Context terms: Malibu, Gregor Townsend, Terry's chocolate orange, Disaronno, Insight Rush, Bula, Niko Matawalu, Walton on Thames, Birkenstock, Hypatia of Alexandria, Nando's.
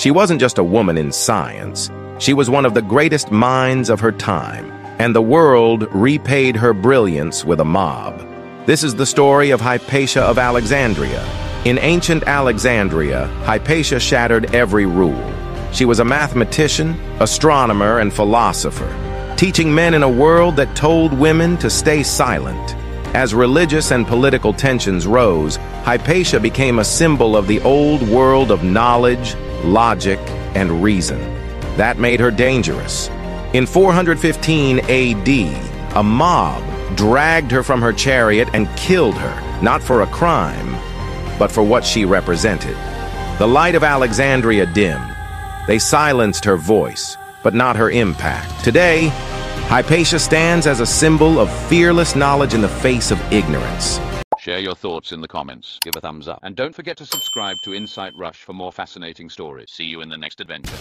She wasn't just a woman in science. She was one of the greatest minds of her time, and the world repaid her brilliance with a mob. This is the story of Hypatia of Alexandria. In ancient Alexandria, Hypatia shattered every rule. She was a mathematician, astronomer, and philosopher, teaching men in a world that told women to stay silent. As religious and political tensions rose, Hypatia became a symbol of the old world of knowledge, logic, and reason. That made her dangerous. In 415 AD, a mob dragged her from her chariot and killed her, not for a crime, but for what she represented. The light of Alexandria dimmed. They silenced her voice, but not her impact. Today, Hypatia stands as a symbol of fearless knowledge in the face of ignorance. Share your thoughts in the comments, give a thumbs up, and don't forget to subscribe to Insight Rush for more fascinating stories. See you in the next adventure.